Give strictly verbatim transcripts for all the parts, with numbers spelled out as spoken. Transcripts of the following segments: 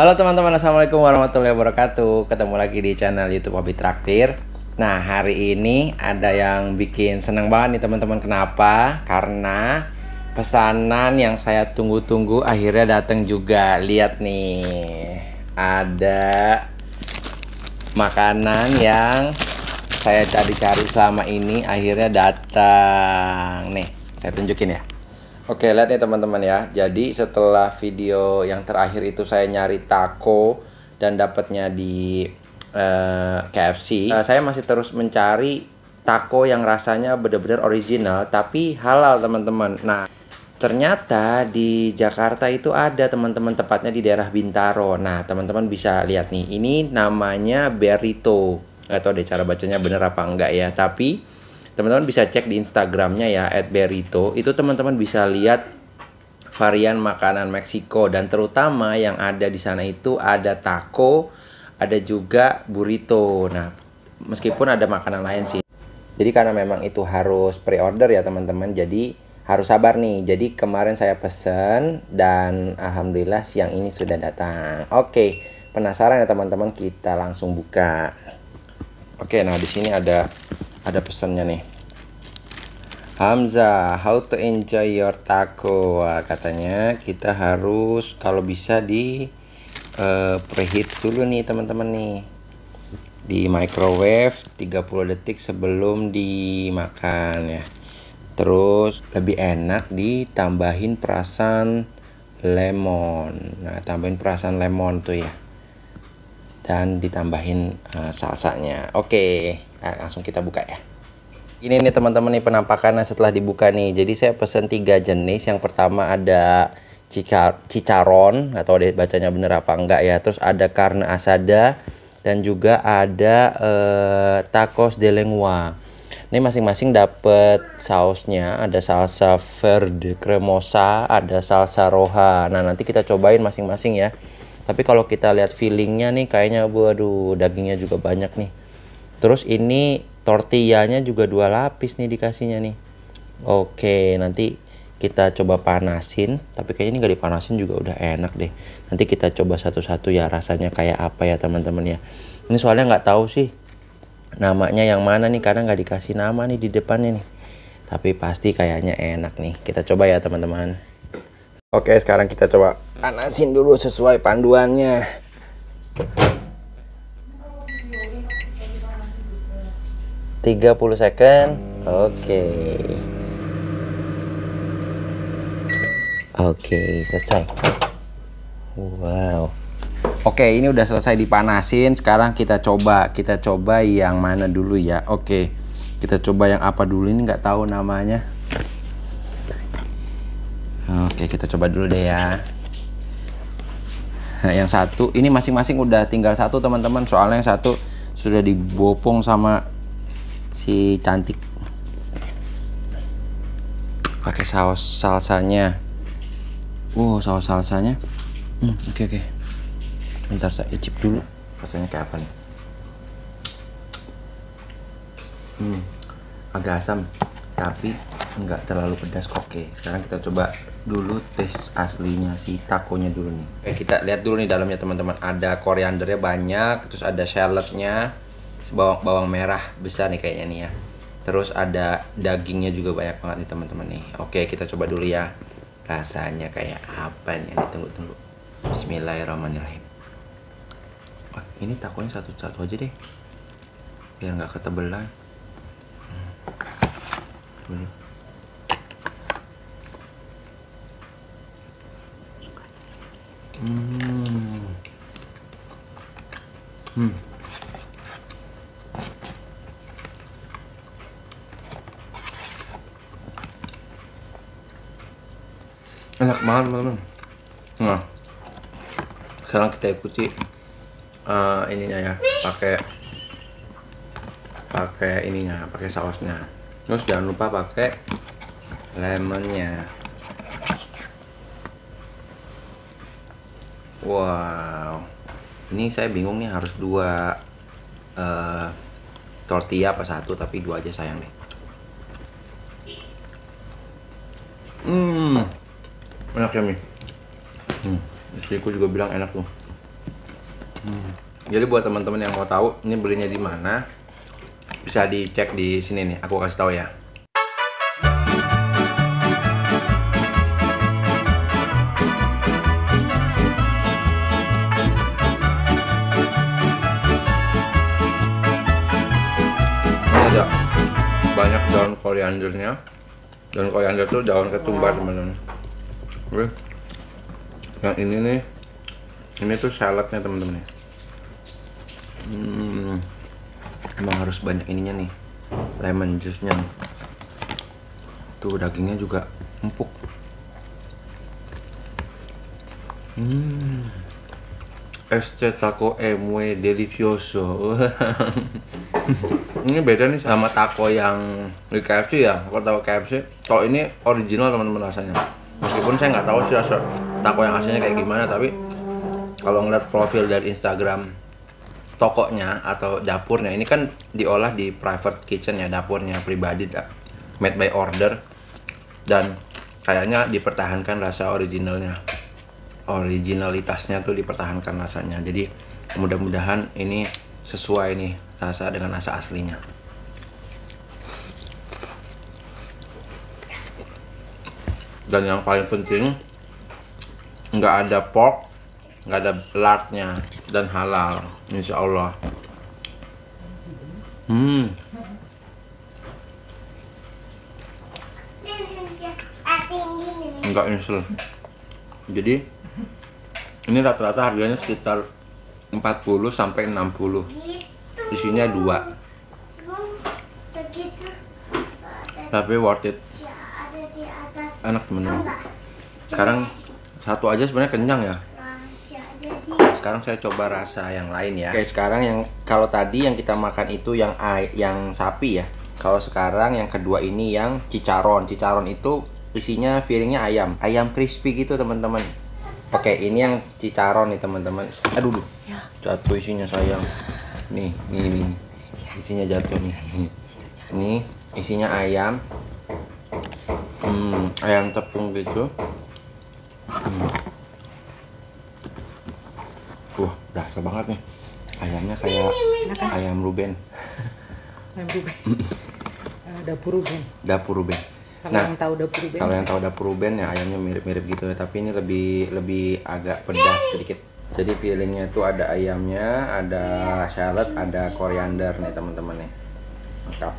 Halo teman-teman, assalamualaikum warahmatullahi wabarakatuh. Ketemu lagi di channel YouTube Hobi Traktir. Nah, hari ini ada yang bikin seneng banget nih teman-teman. Kenapa? Karena pesanan yang saya tunggu-tunggu akhirnya datang juga. Lihat nih, ada makanan yang saya cari-cari selama ini akhirnya datang. Nih, saya tunjukin ya. Oke, lihat nih teman-teman ya. Jadi setelah video yang terakhir itu saya nyari taco dan dapatnya di uh, K F C, uh, saya masih terus mencari taco yang rasanya benar-benar original tapi halal teman-teman. Nah, ternyata di Jakarta itu ada teman-teman, tepatnya di daerah Bintaro. Nah, teman-teman bisa lihat nih, ini namanya Bearrito. Nggak tahu deh cara bacanya bener apa enggak ya, tapi teman-teman bisa cek di Instagramnya ya, et bearrito. Itu teman-teman bisa lihat varian makanan Meksiko, dan terutama yang ada di sana itu ada taco, ada juga burrito. Nah, meskipun ada makanan lain sih. Jadi karena memang itu harus pre-order ya teman-teman, jadi harus sabar nih. Jadi kemarin saya pesen dan alhamdulillah siang ini sudah datang. Oke, penasaran ya teman-teman? Kita langsung buka. Oke, nah di sini ada ada pesannya nih. Hamzah, how to enjoy your taco. Wah, katanya kita harus kalau bisa di uh, preheat dulu nih teman-teman nih, di microwave tiga puluh detik sebelum dimakan ya. Terus lebih enak ditambahin perasan lemon. Nah, tambahin perasan lemon tuh ya, dan ditambahin uh, salsanya. Oke, nah, langsung kita buka ya. Ini nih teman-teman nih penampakannya setelah dibuka nih. Jadi saya pesen tiga jenis. Yang pertama ada cicaron, atau bacanya bener apa enggak ya. Terus ada carne asada, dan juga ada uh, tacos de lengua. Ini masing-masing dapat sausnya. Ada salsa verde cremosa, ada salsa roja. Nah, nanti kita cobain masing-masing ya. Tapi kalau kita lihat feelingnya nih, kayaknya waduh, dagingnya juga banyak nih. Terus ini tortillanya juga dua lapis nih dikasihnya nih. Oke, nanti kita coba panasin. Tapi kayaknya ini nggak dipanasin juga udah enak deh. Nanti kita coba satu-satu ya rasanya kayak apa ya teman-teman ya. Ini soalnya nggak tahu sih namanya yang mana nih, karena nggak dikasih nama nih di depannya nih. Tapi pasti kayaknya enak nih. Kita coba ya teman-teman. Oke, sekarang kita coba panasin dulu sesuai panduannya. tiga puluh second. Oke. Oke, selesai. Wow. Oke, ini udah selesai dipanasin. Sekarang kita coba. Kita coba yang mana dulu ya. Oke. Kita coba yang apa dulu, ini nggak tahu namanya. Oke, kita coba dulu deh ya. Nah, yang satu ini masing-masing udah tinggal satu teman-teman, soalnya yang satu sudah dibopong sama si cantik pakai saus salsanya. Wow, saus salsanya. Hmm, oke oke. Bentar saya icip dulu. Rasanya kayak apa nih? Hmm, agak asam, tapi enggak terlalu pedas kok. Oke, sekarang kita coba dulu taste aslinya si takonya dulu nih. Oke, kita lihat dulu nih dalamnya teman-teman. Ada koriandernya banyak, terus ada shallotnya, bawang bawang merah besar nih kayaknya nih ya. Terus ada dagingnya juga banyak banget nih teman-teman nih. Oke, kita coba dulu ya. Rasanya kayak apa nih yang ditunggu-tunggu. Bismillahirrahmanirrahim. Wah, ini takonya satu-satu aja deh, biar nggak ketebelan. Hmm. Hmm. Hmm. Enak banget teman-teman. Nah, sekarang kita ikuti uh, ininya ya, pakai pakai ininya, pakai sausnya. Terus jangan lupa pakai lemonnya. Wow, ini saya bingung nih, harus dua uh, tortilla apa satu, tapi dua aja sayang deh. Hmm, enak ya nih. Hmm, istriku juga bilang enak tuh. Hmm. Jadi buat teman-teman yang mau tahu ini belinya di mana, bisa dicek di sini nih, aku kasih tahu ya. Ini ada banyak daun koriandernya. Daun koriander tuh daun ketumbar, teman-teman. Yang ini nih, ini tuh saladnya, teman-teman. Hmm, emang harus banyak ininya nih, lemon juice-nya. Tuh dagingnya juga empuk. Hmm, este taco è muy delicioso. Ini beda nih sama taco yang di K F C ya. Kalau tahu K F C, kalau ini original teman-teman rasanya. Meskipun saya nggak tahu sih rasa taco yang aslinya kayak gimana, tapi kalau ngeliat profil dari Instagram tokonya atau dapurnya, ini kan diolah di private kitchen ya, dapurnya pribadi, made by order, dan kayaknya dipertahankan rasa originalnya, originalitasnya tuh dipertahankan rasanya. Jadi mudah-mudahan ini sesuai nih rasa dengan rasa aslinya. Dan yang paling penting, nggak ada pork, nggak ada lard-nya, dan halal, insya Allah. Hmm. Nggak nyesel. Jadi ini rata-rata harganya sekitar empat puluh sampai enam puluh. Isinya dua. Tapi worth it. Enak, teman-teman. Sekarang satu aja sebenarnya kenyang ya. Sekarang saya coba rasa yang lain ya. Oke, sekarang yang kalau tadi yang kita makan itu yang yang sapi ya. Kalau sekarang yang kedua ini yang cicaron. Cicaron itu isinya feelingnya ayam, ayam crispy gitu teman-teman. Pakai ini yang cicaron nih teman-teman. Aduh, dulu jatuh isinya sayang. Nih, nih, nih. Isinya jatuh nih. Nih, isinya ayam. Hmm, ayam tepung gitu. Hmm. Wah, dasar banget nih. Ayamnya kayak ayam Ruben. Ayam Ruben. Dapur Ruben. Dapur Ruben. Kalau nah, yang tahu dapur Ruben. Kalau yang tahu dapur Ruben ya ayamnya mirip-mirip gitu ya, tapi ini lebih lebih agak pedas sedikit. Jadi feelingnya tuh ada ayamnya, ada shallot, ada koriander nih teman-teman nih. Mantap.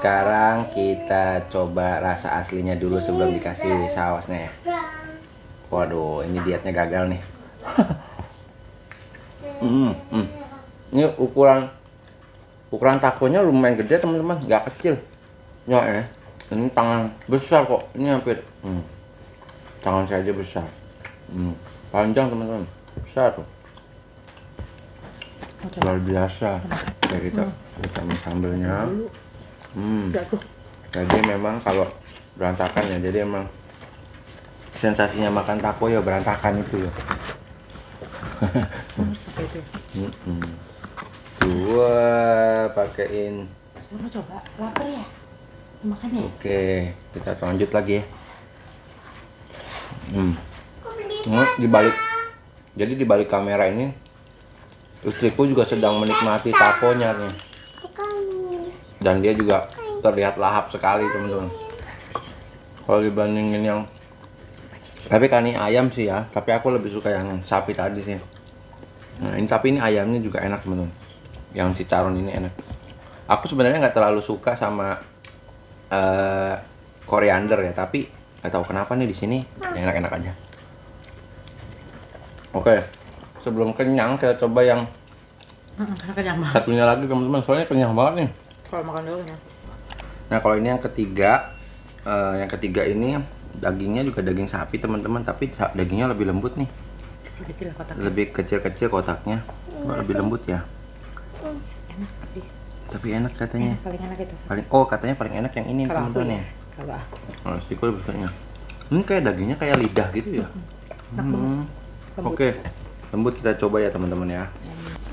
Sekarang kita coba rasa aslinya dulu sebelum dikasih sausnya ya. Waduh, ini dietnya gagal nih. mm, mm. Ini ukuran ukuran takonya lumayan gede teman-teman, nggak kecil. Ya, ini tangan besar kok, ini hampir mm. tangan saya aja besar. Mm. Panjang teman-teman, besar tuh. Luar biasa. Kayak kita sama sambelnya. Hmm. Jadi memang kalau berantakan ya, jadi emang sensasinya makan taco ya berantakan itu ya. Dua pakaiin. Mau coba lapar ya? Makan ya? Oke, kita lanjut lagi ya. Hmm. Di balik, jadi di balik kamera ini, istriku juga sedang menikmati takonya nih. Dan dia juga terlihat lahap sekali teman-teman. Kalau dibandingin yang tapi kan ini ayam sih ya, tapi aku lebih suka yang sapi tadi sih. Nah, ini tapi ini ayamnya juga enak teman-teman. Yang cicaron ini enak. Aku sebenarnya nggak terlalu suka sama uh, koriander ya, tapi nggak tahu kenapa nih di sini enak-enak aja. Oke, sebelum kenyang kita coba yang satunya lagi teman-teman. Soalnya kenyang banget nih. Kalau makan dulu ya. Nah, kalau ini yang ketiga, uh, yang ketiga ini. Dagingnya juga daging sapi teman-teman, tapi dagingnya lebih lembut nih. Kecil-kecil kotaknya. Lebih kecil-kecil kotaknya, enak. Lebih lembut ya. Enak tapi. Tapi enak katanya. Enak, paling enak itu. Paling oh katanya paling enak yang ini teman-teman ya. Kalau aku. Oh, stiku lebih enak. Ini kayak dagingnya kayak lidah gitu ya. Hmm. Oke, okay. Lembut kita coba ya teman-teman ya.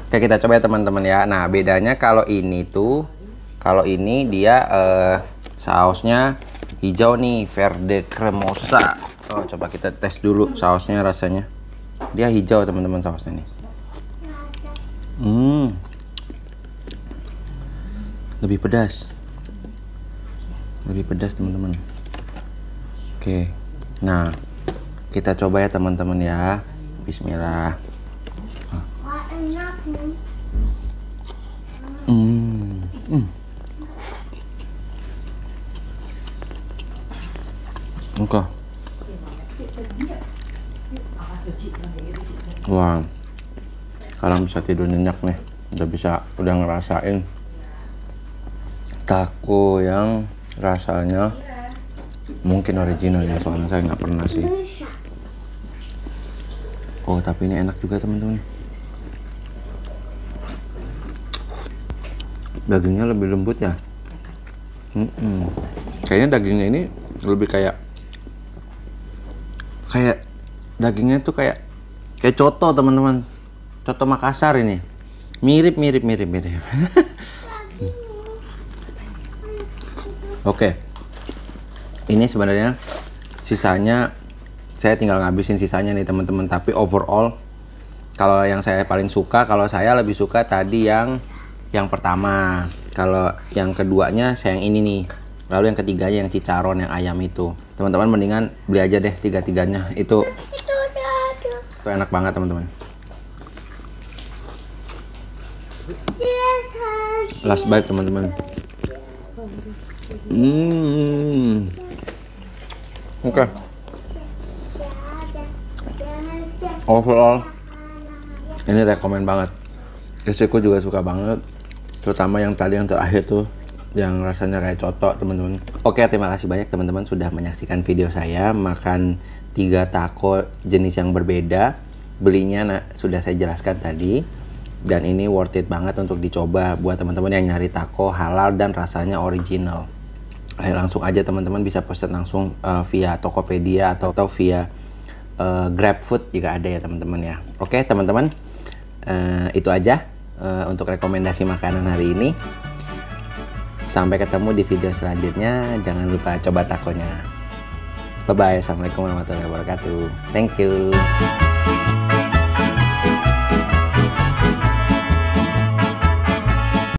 Oke, kita coba ya teman-teman ya. Nah bedanya kalau ini tuh, kalau ini dia eh, sausnya hijau nih, verde cremosa. Oh, coba kita tes dulu sausnya rasanya. Dia hijau teman-teman sausnya nih. Hmm. Lebih pedas. Lebih pedas teman-teman. Oke. Nah, kita coba ya teman-teman ya. Bismillah. Hmm. Hmm. Oke. Wah. Sekarang bisa tidur nyenyak nih. Udah bisa udah ngerasain taco yang rasanya mungkin original ya, soalnya saya nggak pernah sih. Oh, tapi ini enak juga teman-teman. Dagingnya lebih lembut ya. Mm-mm. Kayaknya dagingnya ini lebih kayak kayak dagingnya tuh kayak kayak coto teman-teman, coto Makassar ini. Mirip mirip mirip mirip. Oke, ini sebenarnya sisanya saya tinggal ngabisin sisanya nih teman-teman. Tapi overall kalau yang saya paling suka, kalau saya lebih suka tadi yang yang pertama. Kalau yang keduanya saya yang ini nih. Lalu yang ketiganya yang cicaron yang ayam itu. Teman-teman mendingan beli aja deh tiga-tiganya. Itu, itu enak banget teman-teman. Last bite teman-teman. Hmm. Oke. Okay. Overall ini rekomend banget. Istriku juga suka banget, terutama yang tadi yang terakhir tuh yang rasanya kayak coto teman-teman. Oke, okay, terima kasih banyak teman-teman sudah menyaksikan video saya makan tiga taco jenis yang berbeda. Belinya nah, sudah saya jelaskan tadi. Dan ini worth it banget untuk dicoba buat teman-teman yang nyari taco halal dan rasanya original. Eh, langsung aja teman-teman bisa pesan langsung uh, via Tokopedia atau, atau via uh, GrabFood jika ada ya teman-teman ya. Oke teman-teman, uh, itu aja uh, untuk rekomendasi makanan hari ini. Sampai ketemu di video selanjutnya. Jangan lupa coba takonya. Bye bye. Assalamualaikum warahmatullahi wabarakatuh. Thank you.